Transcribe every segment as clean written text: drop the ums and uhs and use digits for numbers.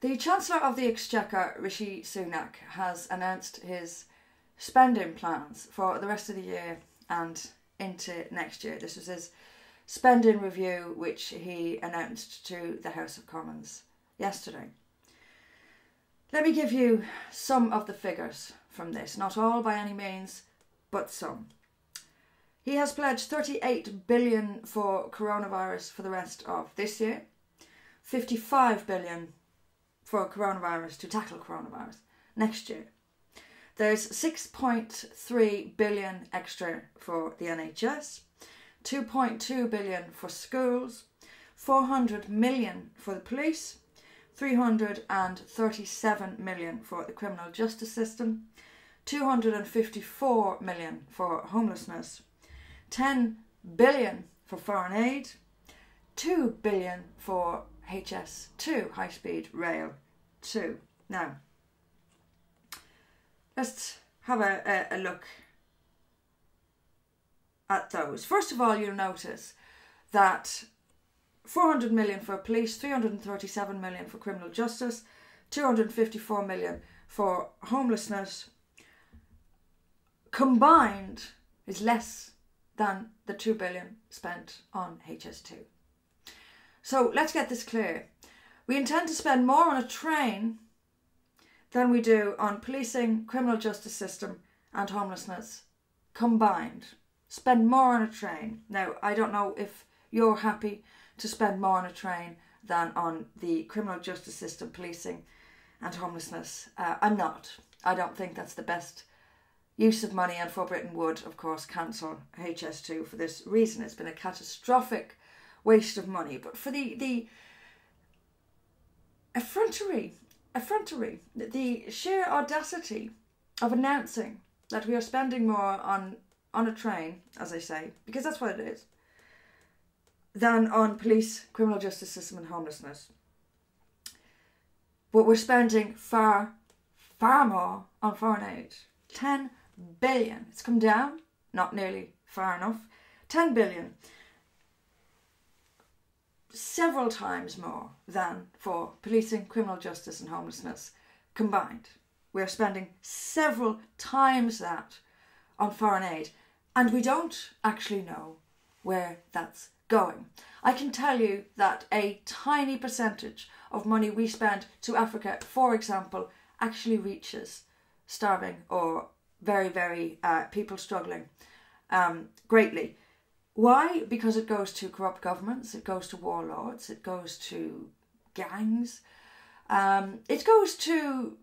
The Chancellor of the Exchequer, Rishi Sunak, has announced his spending plans for the rest of the year and into next year. This was his spending review, which he announced to the House of Commons yesterday. Let me give you some of the figures from this, not all by any means, but some. He has pledged $38 billion for coronavirus for the rest of this year, $55 billion for coronavirus, to tackle coronavirus, next year. There's $6.3 billion extra for the NHS, $2.2 billion for schools, $400 million for the police, $337 million for the criminal justice system, $254 million for homelessness, $10 billion for foreign aid, $2 billion for HS2, high-speed rail 2. Now, let's have a look at those. First of all, you'll notice that $400 million for police, $337 million for criminal justice, $254 million for homelessness, combined is less than the $2 billion spent on HS2. So let's get this clear. We intend to spend more on a train than we do on policing, criminal justice system and homelessness combined. Spend more on a train. Now, I don't know if you're happy to spend more on a train than on the criminal justice system, policing and homelessness. I'm not. I don't think that's the best use of money, and For Britain would, of course, cancel HS2 for this reason. It's been a catastrophic waste of money. But for the effrontery, the sheer audacity of announcing that we are spending more on a train, as I say, because that's what it is, than on police, criminal justice system and homelessness. But we're spending far, far more on foreign aid. $10 billion. It's come down, not nearly far enough. $10 billion. Several times more than for policing, criminal justice and homelessness combined. We're spending several times that on foreign aid, and we don't actually know where that's going. I can tell you that a tiny percentage of money we spend to Africa, for example, actually reaches starving or very, very people struggling greatly. Why? Because it goes to corrupt governments, it goes to warlords, it goes to gangs, it goes to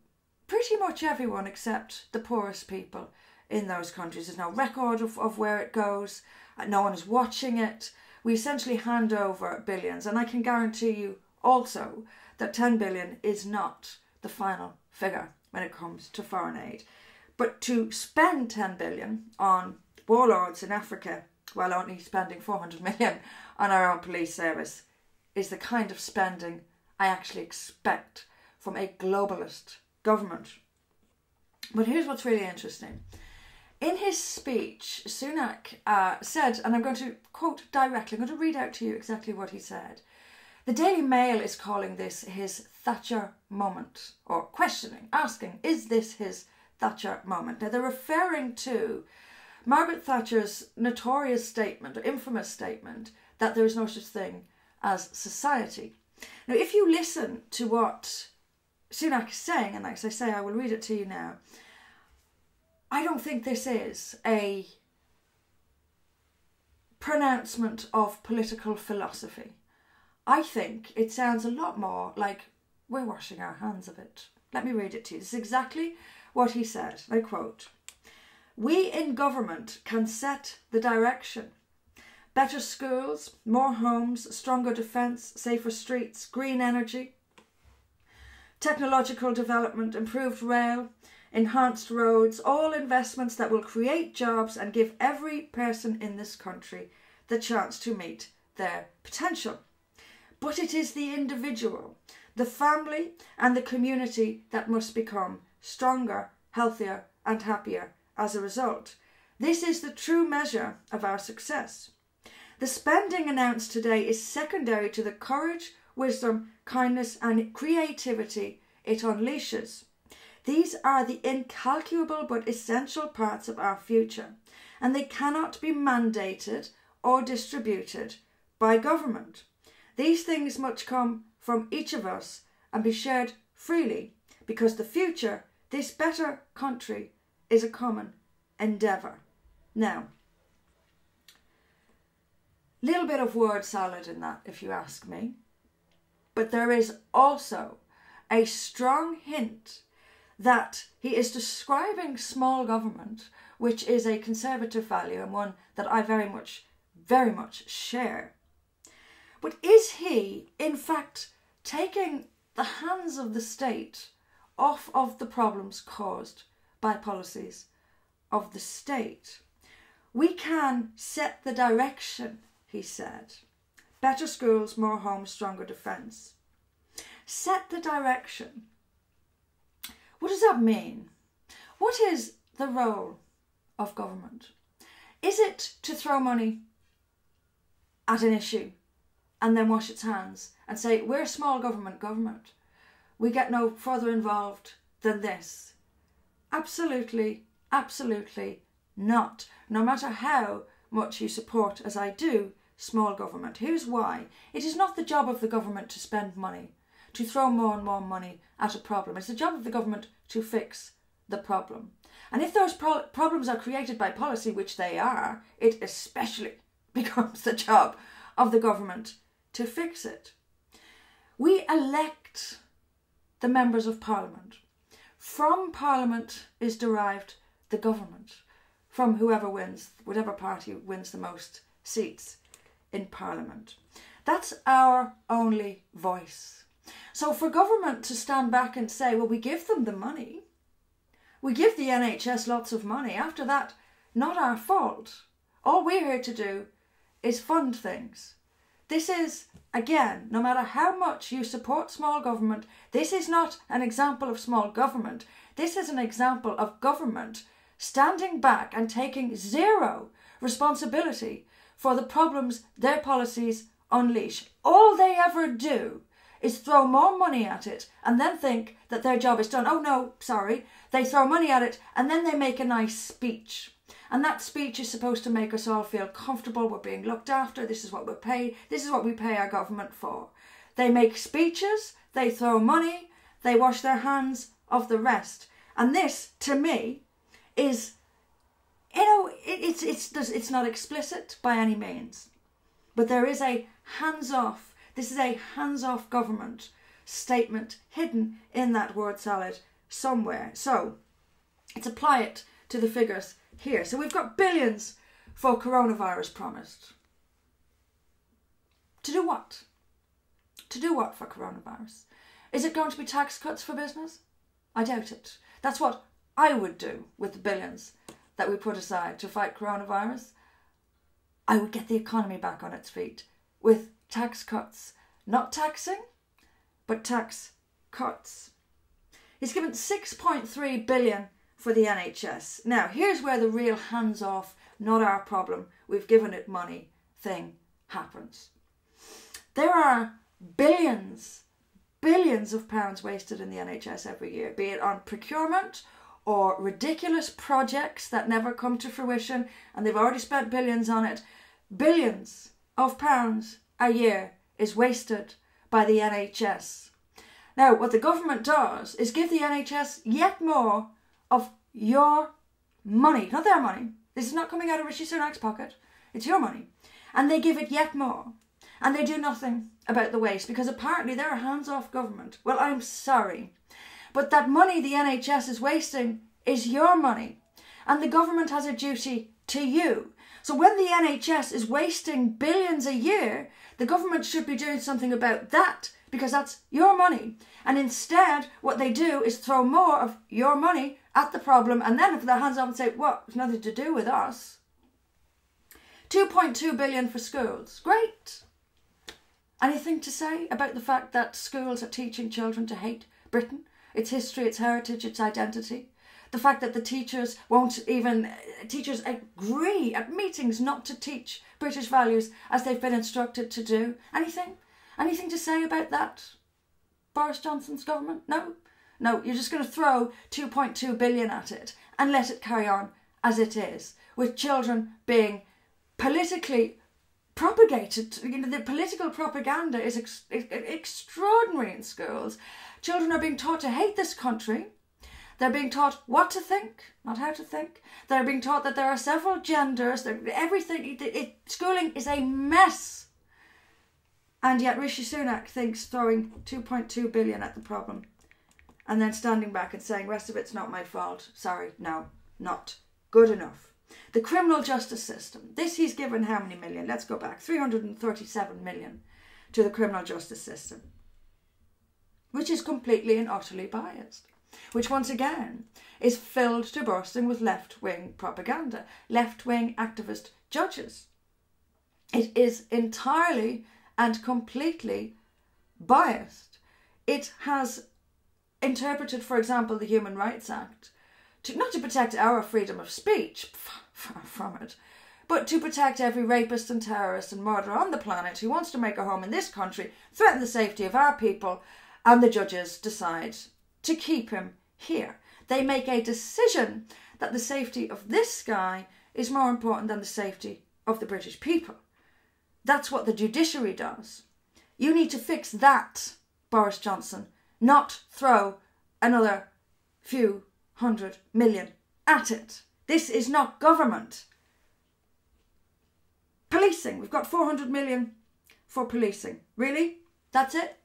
pretty much everyone except the poorest people in those countries. There's no record of where it goes, no one is watching it. We essentially hand over billions, and I can guarantee you also that $10 billion is not the final figure when it comes to foreign aid. But to spend $10 billion on warlords in Africa while only spending $400 million on our own police service is the kind of spending I actually expect from a globalist government. But here's what's really interesting. In his speech, Sunak said, and I'm going to quote directly, I'm going to read out to you exactly what he said. The Daily Mail is calling this his Thatcher moment, or questioning, asking, is this his Thatcher moment? Now, they're referring to Margaret Thatcher's notorious statement, or infamous statement, that there is no such thing as society. Now, if you listen to what Sunak is saying, and as I say, I will read it to you now, I don't think this is a pronouncement of political philosophy. I think it sounds a lot more like we're washing our hands of it. Let me read it to you. This is exactly what he said. I quote, "We in government can set the direction. Better schools, more homes, stronger defence, safer streets, green energy, technological development, improved rail, enhanced roads, all investments that will create jobs and give every person in this country the chance to meet their potential. But it is the individual, the family and the community that must become stronger, healthier and happier as a result. This is the true measure of our success. The spending announced today is secondary to the courage, wisdom, kindness and creativity it unleashes. These are the incalculable but essential parts of our future, and they cannot be mandated or distributed by government. These things must come from each of us and be shared freely, because the future, this better country, is a common endeavour. Now, little bit of word salad in that, if you ask me, but there is also a strong hint that he is describing small government, which is a conservative value and one that I very much share. But is he, in fact, taking the hands of the state off of the problems caused by policies of the state? We can set the direction, he said. Better schools, more homes, stronger defence. Set the direction. What does that mean? What is the role of government? Is it to throw money at an issue and then wash its hands and say, we're a small government? We get no further involved than this. Absolutely, absolutely not. No matter how much you support, as I do, small government. Here's why. It is not the job of the government to spend money, to throw more and more money at a problem. It's the job of the government to fix the problem. And if those problems are created by policy, which they are, it especially becomes the job of the government to fix it. We elect the members of parliament. From parliament is derived the government, from whoever wins, whatever party wins the most seats in parliament. That's our only voice. So for government to stand back and say, well, we give them the money, we give the NHS lots of money, after that, not our fault. All we're here to do is fund things. This is, again, no matter how much you support small government, this is not an example of small government. This is an example of government standing back and taking zero responsibility for the problems their policies unleash. All they ever do is throw more money at it and then think that their job is done. Oh no, sorry. They throw money at it and then they make a nice speech. And that speech is supposed to make us all feel comfortable. We're being looked after. This is what we're paid. This is what we pay our government for. They make speeches. They throw money. They wash their hands of the rest. And this, to me, is, you know, it's not explicit by any means. But there is a hands-off. This is a hands-off government statement hidden in that word salad somewhere. So let's apply it to the figures here. So we've got billions for coronavirus promised. To do what? To do what for coronavirus? Is it going to be tax cuts for business? I doubt it. That's what I would do with the billions that we put aside to fight coronavirus. I would get the economy back on its feet with tax cuts. Not taxing, but tax cuts. He's given £6.3 billion for the NHS. Now, here's where the real hands-off, not our problem, we've given it money thing happens. There are billions of pounds wasted in the NHS every year, be it on procurement or ridiculous projects that never come to fruition, and they've already spent billions on it. Billions of pounds a year is wasted by the NHS. Now, what the government does is give the NHS yet more of your money, not their money. This is not coming out of Rishi Sunak's pocket. It's your money. And they give it yet more. And they do nothing about the waste, because apparently they're a hands-off government. Well, I'm sorry. But that money the NHS is wasting is your money. And the government has a duty to you. So when the NHS is wasting billions a year, the government should be doing something about that, because that's your money. And instead, what they do is throw more of your money at the problem, and then if their hands up and say, well, it's nothing to do with us. 2.2 billion for schools. Great. Anything to say about the fact that schools are teaching children to hate Britain, its history, its heritage, its identity? The fact that the teachers teachers agree at meetings not to teach British values as they've been instructed to do. Anything? Anything to say about that, Boris Johnson's government? No? No, you're just going to throw 2.2 billion at it and let it carry on as it is, with children being politically propagated. You know, the political propaganda is extraordinary in schools. Children are being taught to hate this country. They're being taught what to think, not how to think. They're being taught that there are several genders. Everything. Schooling is a mess. And yet Rishi Sunak thinks throwing 2.2 billion at the problem and then standing back and saying, rest of it's not my fault. Sorry, no, not good enough. The criminal justice system. This he's given how many million? Let's go back. 337 million to the criminal justice system, which is completely and utterly biased, which once again is filled to bursting with left-wing propaganda, left-wing activist judges. It is entirely and completely biased. It has interpreted, for example, the Human Rights Act, not to protect our freedom of speech, far from it, but to protect every rapist and terrorist and murderer on the planet who wants to make a home in this country, threaten the safety of our people, and the judges decide to keep him here. They make a decision that the safety of this guy is more important than the safety of the British people. That's what the judiciary does. You need to fix that, Boris Johnson, not throw another few hundred million at it. This is not government. Policing. We've got 400 million for policing. Really? That's it?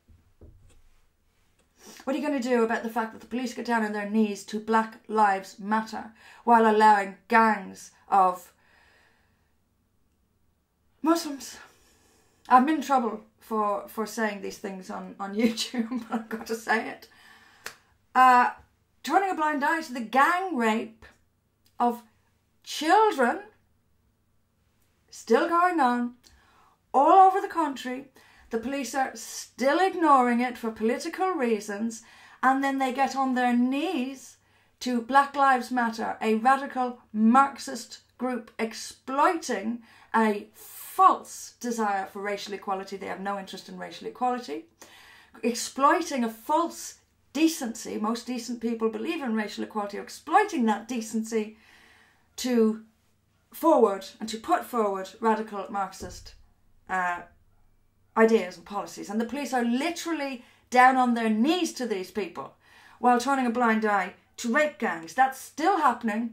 What are you going to do about the fact that the police get down on their knees to Black Lives Matter while allowing gangs of Muslims? I'm in trouble for saying these things on YouTube, but I've got to say it. Turning a blind eye to the gang rape of children still going on all over the country. The police are still ignoring it for political reasons, and then they get on their knees to Black Lives Matter, a radical Marxist group exploiting a false desire for racial equality. They have no interest in racial equality, exploiting a false decency. Most decent people believe in racial equality, exploiting that decency to forward and to put forward radical Marxist ideas and policies. And the police are literally down on their knees to these people while turning a blind eye to rape gangs. That's still happening,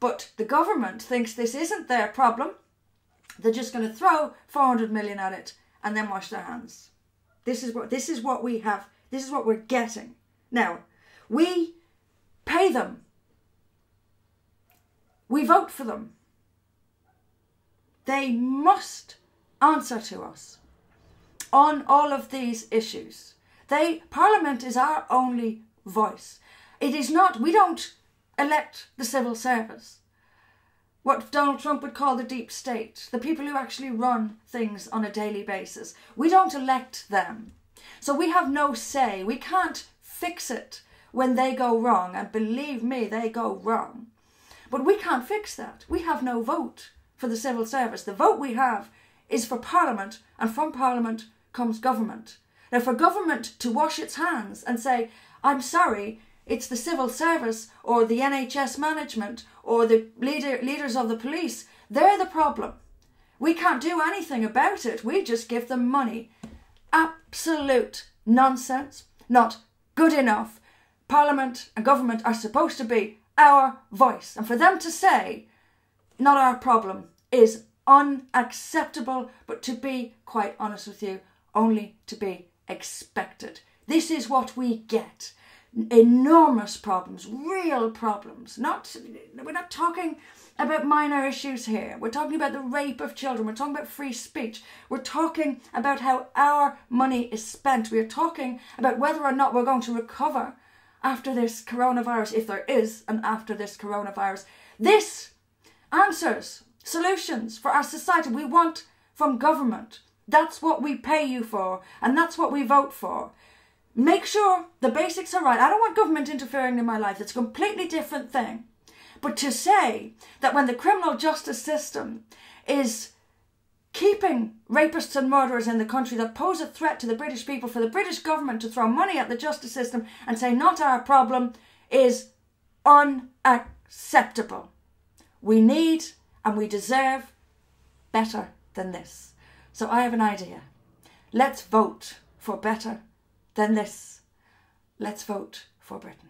but the government thinks this isn't their problem. They're just going to throw 400 million at it and then wash their hands. This is what we have. This is what we're getting. Now, we pay them. We vote for them. They must answer to us on all of these issues. Parliament is our only voice. It is not, we don't elect the civil service, what Donald Trump would call the deep state, the people who actually run things on a daily basis. We don't elect them. So we have no say. We can't fix it when they go wrong. And believe me, they go wrong. But we can't fix that. We have no vote for the civil service. The vote we have is for Parliament, and from Parliament comes government. Now, for government to wash its hands and say, I'm sorry, it's the civil service or the NHS management or the leaders of the police, they're the problem. We can't do anything about it. We just give them money. Absolute nonsense. Not good enough. Parliament and government are supposed to be our voice. And for them to say, not our problem, is unacceptable, but to be quite honest with you, only to be expected. This is what we get. Enormous problems, real problems. We're not talking about minor issues here. We're talking about the rape of children. We're talking about free speech. We're talking about how our money is spent. We are talking about whether or not we're going to recover after this coronavirus, if there is, and after this coronavirus. This answers solutions for our society we want from government. That's what we pay you for, and that's what we vote for. Make sure the basics are right. I don't want government interfering in my life. It's a completely different thing. But to say that when the criminal justice system is keeping rapists and murderers in the country that pose a threat to the British people, for the British government to throw money at the justice system and say, not our problem, is unacceptable. We need and we deserve better than this. So I have an idea. Let's vote for better than this. Let's vote for Britain.